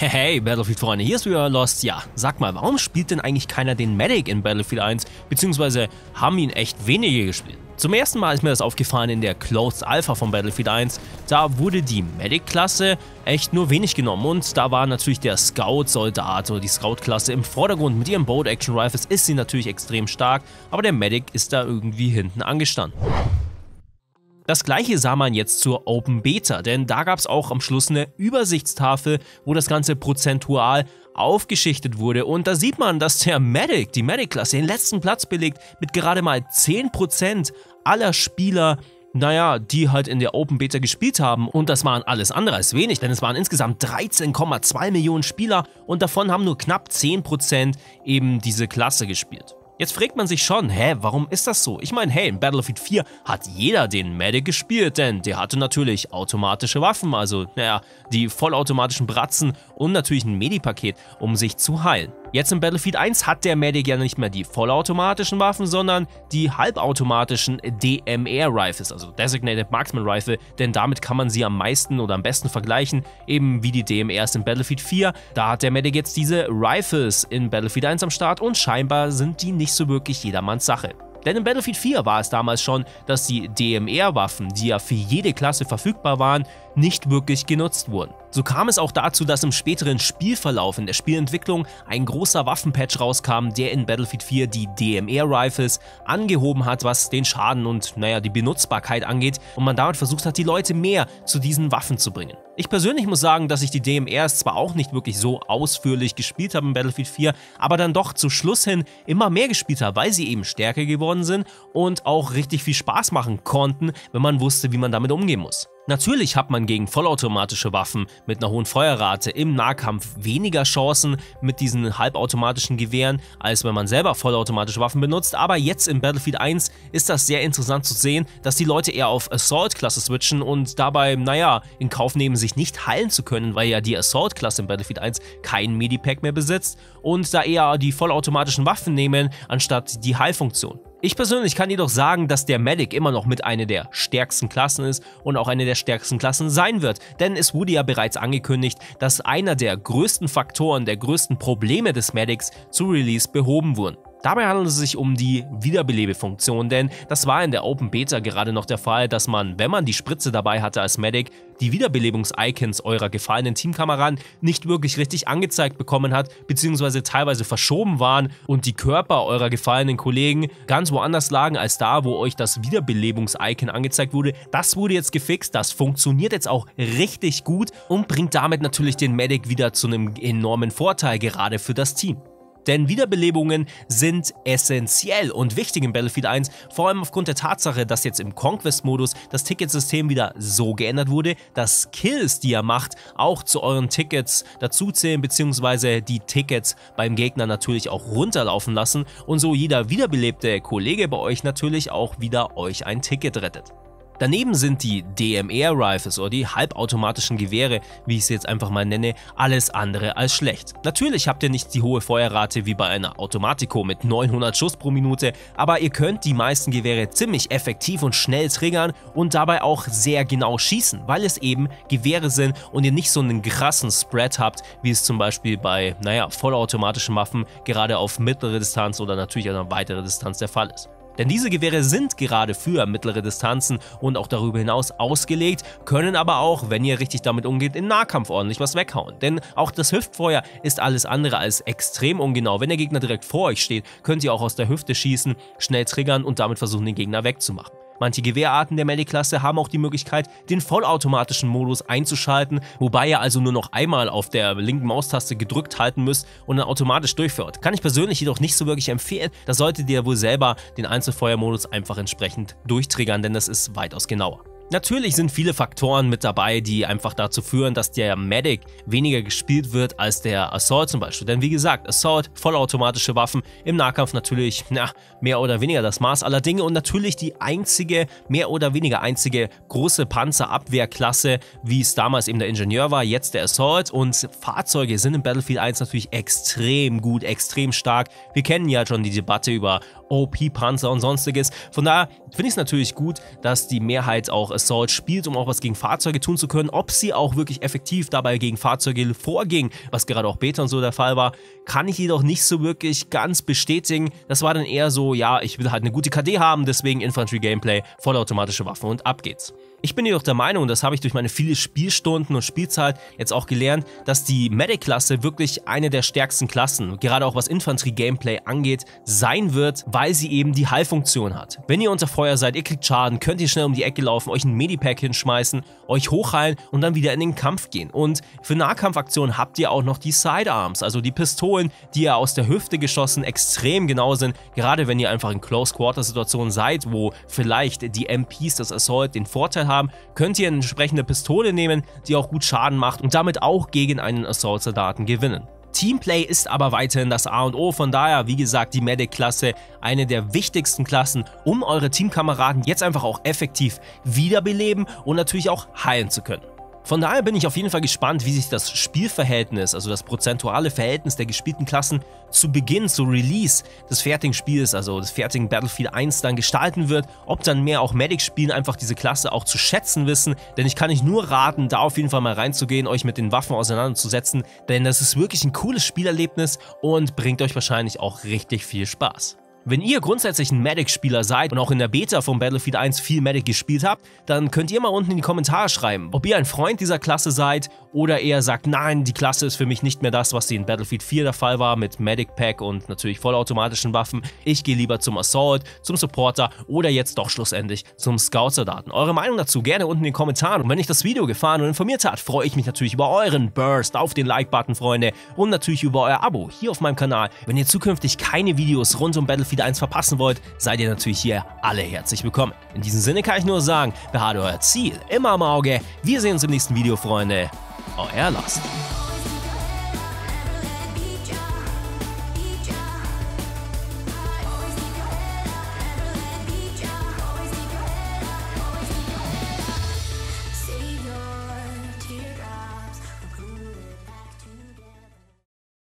Hey, Battlefield-Freunde, hier ist We Are Lost. Ja, sag mal, warum spielt denn eigentlich keiner den Medic in Battlefield 1, beziehungsweise haben ihn echt wenige gespielt? Zum ersten Mal ist mir das aufgefallen in der Close Alpha von Battlefield 1. Da wurde die Medic-Klasse echt nur wenig genommen und da war natürlich der Scout-Soldat oder die Scout-Klasse im Vordergrund. Mit ihren Bolt-Action-Rifles ist sie natürlich extrem stark, aber der Medic ist da irgendwie hinten angestanden. Das gleiche sah man jetzt zur Open Beta, denn da gab es auch am Schluss eine Übersichtstafel, wo das Ganze prozentual aufgeschichtet wurde und da sieht man, dass die Medic-Klasse den letzten Platz belegt mit gerade mal 10% aller Spieler, naja, die halt in der Open Beta gespielt haben und das waren alles andere als wenig, denn es waren insgesamt 13,2 Millionen Spieler und davon haben nur knapp 10% eben diese Klasse gespielt. Jetzt fragt man sich schon, warum ist das so? Ich meine, hey, in Battlefield 4 hat jeder den Medic gespielt, denn der hatte natürlich automatische Waffen, also, naja, die vollautomatischen Bratzen und natürlich ein Medipaket, um sich zu heilen. Jetzt in Battlefield 1 hat der Medic ja nicht mehr die vollautomatischen Waffen, sondern die halbautomatischen DMR-Rifles, also Designated Marksman Rifle, denn damit kann man sie am meisten oder am besten vergleichen, eben wie die DMRs in Battlefield 4. Da hat der Medic jetzt diese Rifles in Battlefield 1 am Start und scheinbar sind die nicht so wirklich jedermanns Sache. Denn in Battlefield 4 war es damals schon, dass die DMR-Waffen, die ja für jede Klasse verfügbar waren, nicht wirklich genutzt wurden. So kam es auch dazu, dass im späteren Spielverlauf in der Spielentwicklung ein großer Waffenpatch rauskam, der in Battlefield 4 die DMR-Rifles angehoben hat, was den Schaden und, naja, die Benutzbarkeit angeht und man damit versucht hat, die Leute mehr zu diesen Waffen zu bringen. Ich persönlich muss sagen, dass ich die DMRs zwar auch nicht wirklich so ausführlich gespielt habe in Battlefield 4, aber dann doch zu Schluss hin immer mehr gespielt habe, weil sie eben stärker geworden sind und auch richtig viel Spaß machen konnten, wenn man wusste, wie man damit umgehen muss. Natürlich hat man gegen vollautomatische Waffen mit einer hohen Feuerrate im Nahkampf weniger Chancen mit diesen halbautomatischen Gewehren, als wenn man selber vollautomatische Waffen benutzt, aber jetzt in Battlefield 1 ist das sehr interessant zu sehen, dass die Leute eher auf Assault-Klasse switchen und dabei, naja, in Kauf nehmen, sich nicht heilen zu können, weil ja die Assault-Klasse in Battlefield 1 kein Medipack mehr besitzt und da eher die vollautomatischen Waffen nehmen, anstatt die Heilfunktion. Ich persönlich kann jedoch sagen, dass der Medic immer noch mit einer der stärksten Klassen ist und auch eine der stärksten Klassen sein wird, denn es wurde ja bereits angekündigt, dass einer der größten Faktoren, der größten Probleme des Medics zu Release behoben wurden. Dabei handelt es sich um die Wiederbelebefunktion, denn das war in der Open Beta gerade noch der Fall, dass man, wenn man die Spritze dabei hatte als Medic, die Wiederbelebungs-Icons eurer gefallenen Teamkameraden nicht wirklich richtig angezeigt bekommen hat, beziehungsweise teilweise verschoben waren und die Körper eurer gefallenen Kollegen ganz woanders lagen als da, wo euch das Wiederbelebungs-Icon angezeigt wurde. Das wurde jetzt gefixt, das funktioniert jetzt auch richtig gut und bringt damit natürlich den Medic wieder zu einem enormen Vorteil, gerade für das Team. Denn Wiederbelebungen sind essentiell und wichtig in Battlefield 1, vor allem aufgrund der Tatsache, dass jetzt im Conquest-Modus das Ticketsystem wieder so geändert wurde, dass Kills, die ihr macht, auch zu euren Tickets dazuzählen, beziehungsweise die Tickets beim Gegner natürlich auch runterlaufen lassen und so jeder wiederbelebte Kollege bei euch natürlich auch wieder euch ein Ticket rettet. Daneben sind die DMR-Rifles oder die halbautomatischen Gewehre, wie ich es jetzt einfach mal nenne, alles andere als schlecht. Natürlich habt ihr nicht die hohe Feuerrate wie bei einer Automatiko mit 900 Schuss pro Minute, aber ihr könnt die meisten Gewehre ziemlich effektiv und schnell triggern und dabei auch sehr genau schießen, weil es eben Gewehre sind und ihr nicht so einen krassen Spread habt, wie es zum Beispiel bei, naja, vollautomatischen Waffen gerade auf mittlere Distanz oder natürlich auf weitere Distanz der Fall ist. Denn diese Gewehre sind gerade für mittlere Distanzen und auch darüber hinaus ausgelegt, können aber auch, wenn ihr richtig damit umgeht, im Nahkampf ordentlich was weghauen. Denn auch das Hüftfeuer ist alles andere als extrem ungenau. Wenn der Gegner direkt vor euch steht, könnt ihr auch aus der Hüfte schießen, schnell triggern und damit versuchen, den Gegner wegzumachen. Manche Gewehrarten der Medic-Klasse haben auch die Möglichkeit, den vollautomatischen Modus einzuschalten, wobei ihr also nur noch einmal auf der linken Maustaste gedrückt halten müsst und dann automatisch durchführt. Kann ich persönlich jedoch nicht so wirklich empfehlen, da solltet ihr wohl selber den Einzelfeuermodus einfach entsprechend durchtriggern, denn das ist weitaus genauer. Natürlich sind viele Faktoren mit dabei, die einfach dazu führen, dass der Medic weniger gespielt wird als der Assault zum Beispiel. Denn wie gesagt, Assault, vollautomatische Waffen, im Nahkampf natürlich, mehr oder weniger das Maß aller Dinge und natürlich die einzige, mehr oder weniger einzige große Panzerabwehrklasse, wie es damals eben der Ingenieur war, jetzt der Assault und Fahrzeuge sind in Battlefield 1 natürlich extrem gut, extrem stark. Wir kennen ja schon die Debatte über OP-Panzer und sonstiges. Von daher finde ich es natürlich gut, dass die Mehrheit auch Assault spielt, um auch was gegen Fahrzeuge tun zu können. Ob sie auch wirklich effektiv dabei gegen Fahrzeuge vorging, was gerade auch Beta und so der Fall war, kann ich jedoch nicht so wirklich ganz bestätigen. Das war dann eher so, ja, ich will halt eine gute KD haben, deswegen Infanterie-Gameplay, vollautomatische Waffen und ab geht's. Ich bin jedoch der Meinung, und das habe ich durch meine vielen Spielstunden und Spielzeit jetzt auch gelernt, dass die Medic-Klasse wirklich eine der stärksten Klassen, gerade auch was Infanterie-Gameplay angeht, sein wird, weil sie eben die Heilfunktion hat. Wenn ihr unter Feuer seid, ihr kriegt Schaden, könnt ihr schnell um die Ecke laufen, euch ein Medipack hinschmeißen, euch hochheilen und dann wieder in den Kampf gehen. Und für Nahkampfaktionen habt ihr auch noch die Sidearms, also die Pistolen, die ja aus der Hüfte geschossen extrem genau sind, gerade wenn ihr einfach in Close-Quarter-Situationen seid, wo vielleicht die MPs, das Assault, den Vorteil haben, könnt ihr eine entsprechende Pistole nehmen, die auch gut Schaden macht und damit auch gegen einen Assault-Soldaten gewinnen. Teamplay ist aber weiterhin das A und O, von daher, wie gesagt, die Medic-Klasse, eine der wichtigsten Klassen, um eure Teamkameraden jetzt einfach auch effektiv wiederbeleben und natürlich auch heilen zu können. Von daher bin ich auf jeden Fall gespannt, wie sich das Spielverhältnis, also das prozentuale Verhältnis der gespielten Klassen zu Beginn, zu Release des fertigen Spiels, also des fertigen Battlefield 1 dann gestalten wird, ob dann mehr auch Medic spielen, einfach diese Klasse auch zu schätzen wissen, denn ich kann euch nur raten, da auf jeden Fall mal reinzugehen, euch mit den Waffen auseinanderzusetzen, denn das ist wirklich ein cooles Spielerlebnis und bringt euch wahrscheinlich auch richtig viel Spaß. Wenn ihr grundsätzlich ein Medic-Spieler seid und auch in der Beta von Battlefield 1 viel Medic gespielt habt, dann könnt ihr mal unten in die Kommentare schreiben, ob ihr ein Freund dieser Klasse seid oder eher sagt, nein, die Klasse ist für mich nicht mehr das, was sie in Battlefield 4 der Fall war mit Medic-Pack und natürlich vollautomatischen Waffen. Ich gehe lieber zum Assault, zum Supporter oder jetzt doch schlussendlich zum Scout-Soldaten. Eure Meinung dazu gerne unten in den Kommentaren. Und wenn euch das Video gefallen und informiert hat, freue ich mich natürlich über euren Burst auf den Like-Button, Freunde, und natürlich über euer Abo hier auf meinem Kanal. Wenn ihr zukünftig keine Videos rund um Battlefield 1 verpassen wollt, seid ihr natürlich hier alle herzlich willkommen. In diesem Sinne kann ich nur sagen, behaltet euer Ziel immer im Auge. Wir sehen uns im nächsten Video, Freunde. Euer Lost.